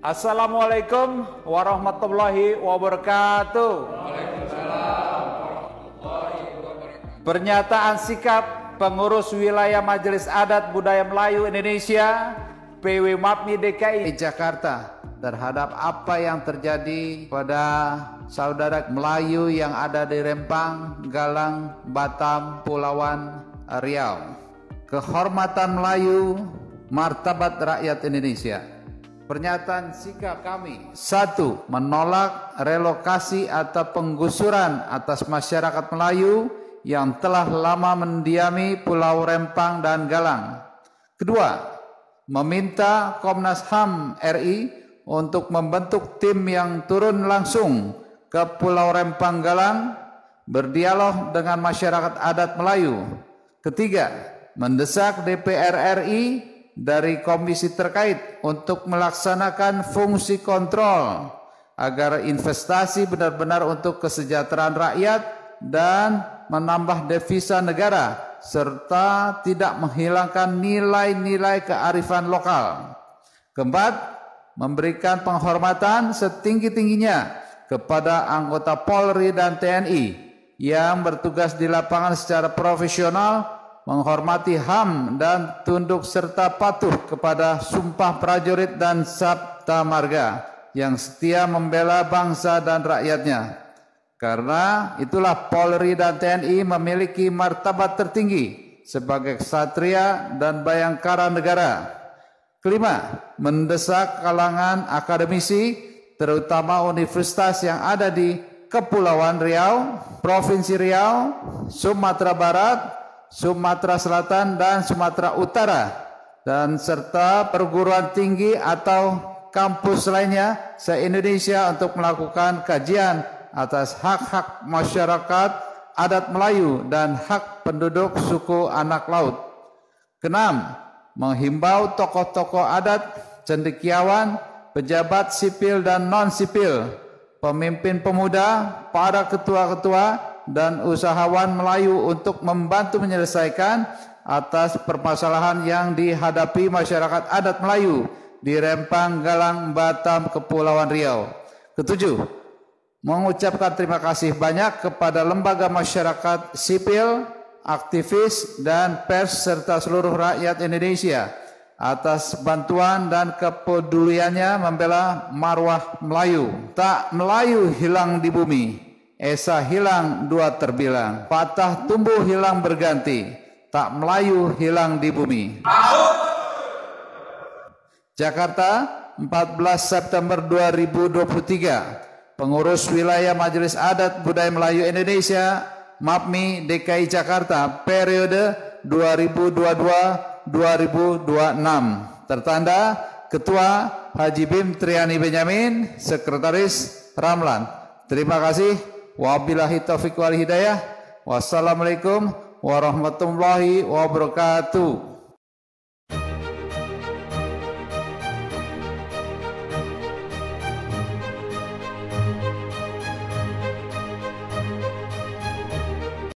Assalamualaikum warahmatullahi wabarakatuh. Waalaikumsalam warahmatullahi wabarakatuh. Pernyataan sikap Pengurus Wilayah Majelis Adat Budaya Melayu Indonesia PWMAPMI DKI Jakarta terhadap apa yang terjadi pada saudara Melayu yang ada di Rempang, Galang, Batam, Kepulauan Riau. Kehormatan Melayu, martabat rakyat Indonesia. Pernyataan sikap kami: 1. Menolak relokasi atau penggusuran atas masyarakat Melayu yang telah lama mendiami Pulau Rempang dan Galang. 2. Meminta Komnas HAM RI untuk membentuk tim yang turun langsung ke Pulau Rempang Galang, berdialog dengan masyarakat adat Melayu. 3. Mendesak DPR RI dari komisi terkait untuk melaksanakan fungsi kontrol agar investasi benar-benar untuk kesejahteraan rakyat dan menambah devisa negara, serta tidak menghilangkan nilai-nilai kearifan lokal. 4. Memberikan penghormatan setinggi-tingginya kepada anggota Polri dan TNI yang bertugas di lapangan secara profesional, menghormati HAM dan tunduk serta patuh kepada Sumpah Prajurit dan Sabta Marga yang setia membela bangsa dan rakyatnya. Karena itulah Polri dan TNI memiliki martabat tertinggi sebagai ksatria dan bayangkara negara. 5. Mendesak kalangan akademisi, terutama universitas yang ada di Kepulauan Riau, Provinsi Riau, Sumatera Barat, Sumatera Selatan, dan Sumatera Utara, dan serta perguruan tinggi atau kampus lainnya se-Indonesia untuk melakukan kajian atas hak-hak masyarakat adat Melayu dan hak penduduk suku anak laut. 6. Menghimbau tokoh-tokoh adat, cendekiawan, pejabat sipil dan non-sipil, pemimpin pemuda, para ketua-ketua, dan usahawan Melayu untuk membantu menyelesaikan atas permasalahan yang dihadapi masyarakat adat Melayu di Rempang, Galang, Batam, Kepulauan Riau. 7. Mengucapkan terima kasih banyak kepada lembaga masyarakat sipil, aktivis, dan pers serta seluruh rakyat Indonesia atas bantuan dan kepeduliannya membela marwah Melayu. Tak Melayu hilang di bumi, esa hilang dua terbilang, patah tumbuh hilang berganti, tak Melayu hilang di bumi. Jakarta, 14 September 2023. Pengurus Wilayah Majelis Adat Budaya Melayu Indonesia MAPMI DKI Jakarta periode 2022-2026. Tertanda Ketua Haji Bin Triani Benyamin, Sekretaris Ramlan. Terima kasih. Wabillahi taufiq wal hidayah. Wassalamualaikum warahmatullahi wabarakatuh.